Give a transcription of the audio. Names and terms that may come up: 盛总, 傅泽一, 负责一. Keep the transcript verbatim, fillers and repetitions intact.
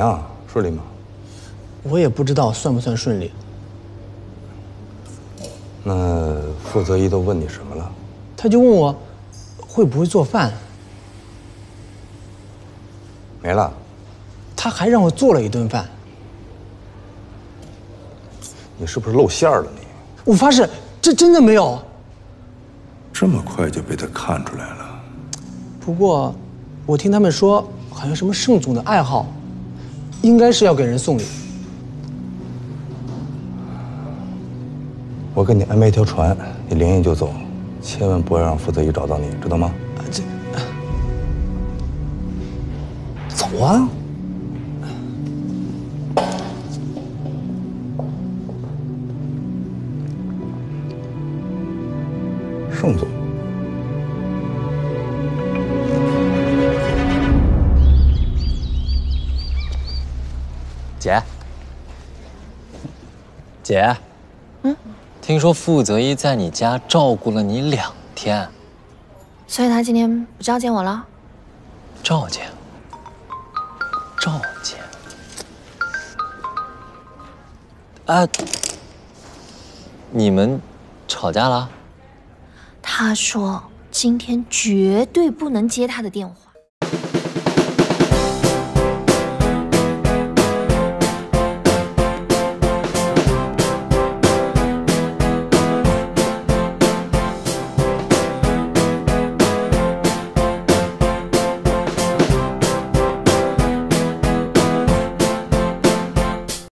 样？顺利吗？我也不知道算不算顺利。那负责一都问你什么了？他就问我会不会做饭。没了。他还让我做了一顿饭。你是不是露馅了你？我发誓，这真的没有。这么快就被他看出来了。不过，我听他们说，好像什么盛总的爱好，应该是要给人送礼。 我给你安排一条船，你连夜就走，千万不要让负责一找到你，知道吗？啊，这走啊！盛总，姐，姐，嗯。 听说傅泽一在你家照顾了你两天，所以他今天不召见我了。召见，召见。啊，你们吵架了？他说今天绝对不能接他的电话。